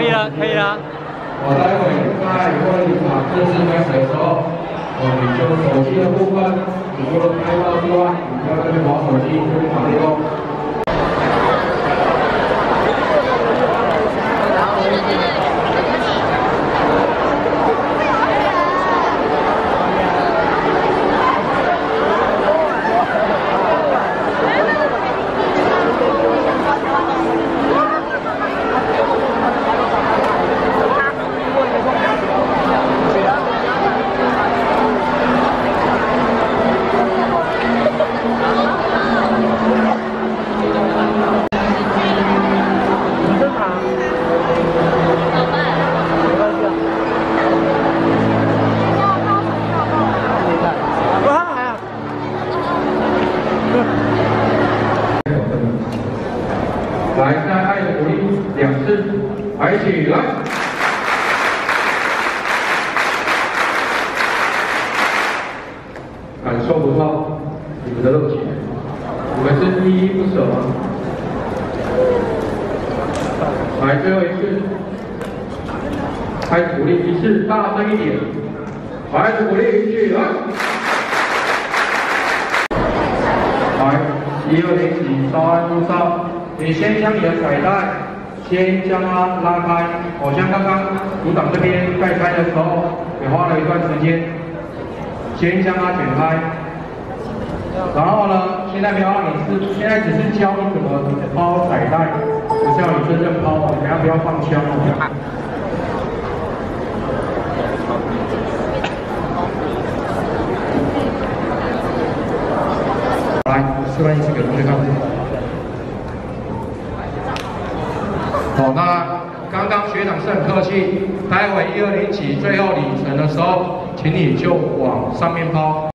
可以了，可以了。我待会在问法正式开始的时候，我们就手机的部分，你除了拍照之外，你不要在那边玩手机，这边打电话。 来，再爱的鼓励两次，来一起来。感受不到你们的热情，我们是依依不舍吗？来，最后一次，爱的鼓励一次，大声一点，把爱的鼓励一起来。来，1、2、1、2、3、3。 你先将你的彩带，先将它拉开。好像刚刚组长这边在拆的时候，也花了一段时间，先将它剪开。然后呢，现在没有让你是，现在只是教你怎么抛彩带，不是要你真正抛哦，你要不要放枪哦？来，示范一次给同学看。 好，那刚刚学长是很客气，待会1、2、0起最后里程的时候，请你就往上面抛。